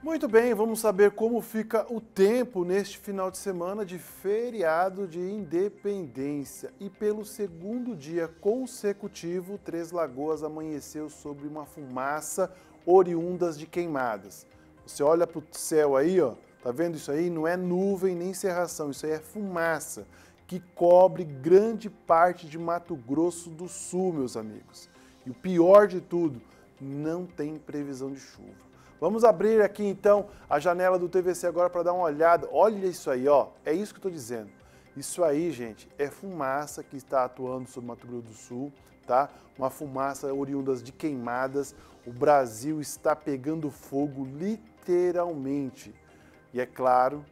Muito bem, vamos saber como fica o tempo neste final de semana de feriado de Independência. E pelo segundo dia consecutivo, Três Lagoas amanheceu sobre uma fumaça oriundas de queimadas. Você olha para o céu aí, ó, tá vendo isso aí? Não é nuvem nem cerração, isso aí é fumaça que cobre grande parte de Mato Grosso do Sul, meus amigos. E o pior de tudo, não tem previsão de chuva. Vamos abrir aqui, então, a janela do TVC agora para dar uma olhada. Olha isso aí, ó. É isso que eu estou dizendo. Isso aí, gente, é fumaça que está atuando sobre Mato Grosso do Sul, tá? Uma fumaça oriunda de queimadas. O Brasil está pegando fogo, literalmente. E é claro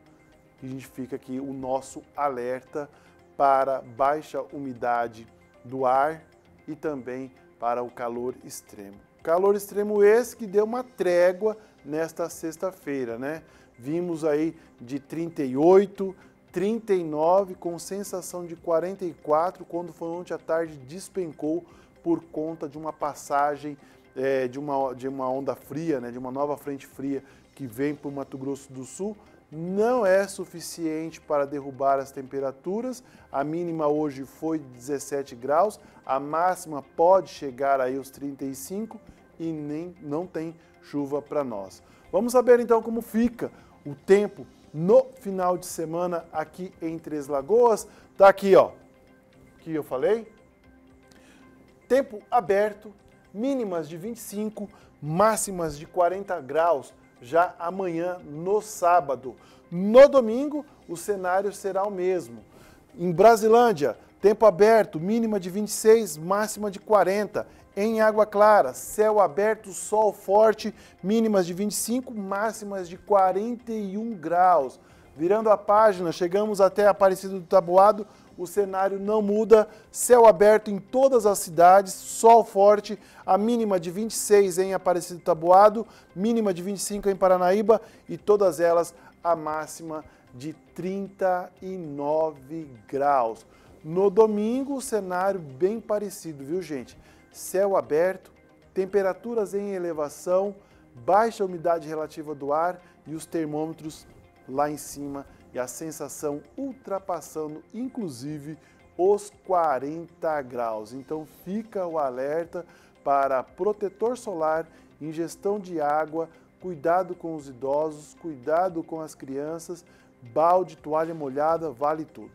que a gente fica aqui o nosso alerta para baixa umidade do ar e também para o calor extremo. Calor extremo esse que deu uma trégua nesta sexta-feira, né? Vimos aí de 38, 39, com sensação de 44, quando foi ontem à tarde despencou por conta de uma passagem de uma onda fria, né? De uma nova frente fria que vem para o Mato Grosso do Sul. Não é suficiente para derrubar as temperaturas. A mínima hoje foi de 17 graus, a máxima pode chegar aí aos 35 e não tem chuva para nós. Vamos saber então como fica o tempo no final de semana aqui em Três Lagoas. Tá aqui, ó, que eu falei. Tempo aberto, mínimas de 25, máximas de 40 graus. Já amanhã, no sábado. No domingo, o cenário será o mesmo. Em Brasilândia, tempo aberto, mínima de 26, máxima de 40. Em Água Clara, céu aberto, sol forte, mínimas de 25, máximas de 41 graus. Virando a página, chegamos até Aparecida do Taboado, o cenário não muda, céu aberto em todas as cidades, sol forte, a mínima de 26 em Aparecida do Taboado, mínima de 25 em Paranaíba e todas elas a máxima de 39 graus. No domingo, o cenário bem parecido, viu gente? Céu aberto, temperaturas em elevação, baixa umidade relativa do ar e os termômetros lá em cima e a sensação ultrapassando inclusive os 40 graus. Então fica o alerta para protetor solar, ingestão de água, cuidado com os idosos, cuidado com as crianças, balde, toalha molhada, vale tudo.